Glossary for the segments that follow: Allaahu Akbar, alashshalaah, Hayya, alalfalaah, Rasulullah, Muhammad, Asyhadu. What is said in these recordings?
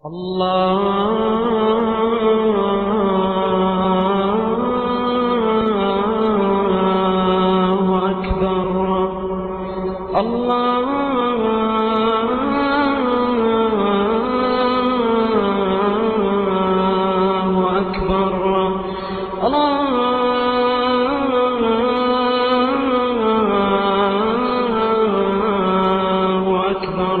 Allaahu Akbar. Allaahu Akbar. Allaahu Akbar.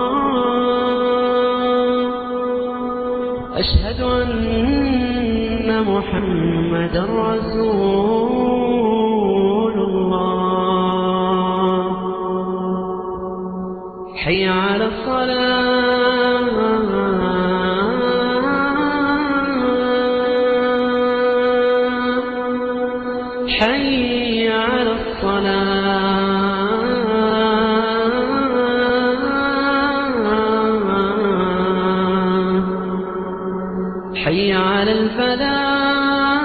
أشهد أن محمدًا رسول الله. حي على الصلاة. حي على الصلاة. حي على الفلاح.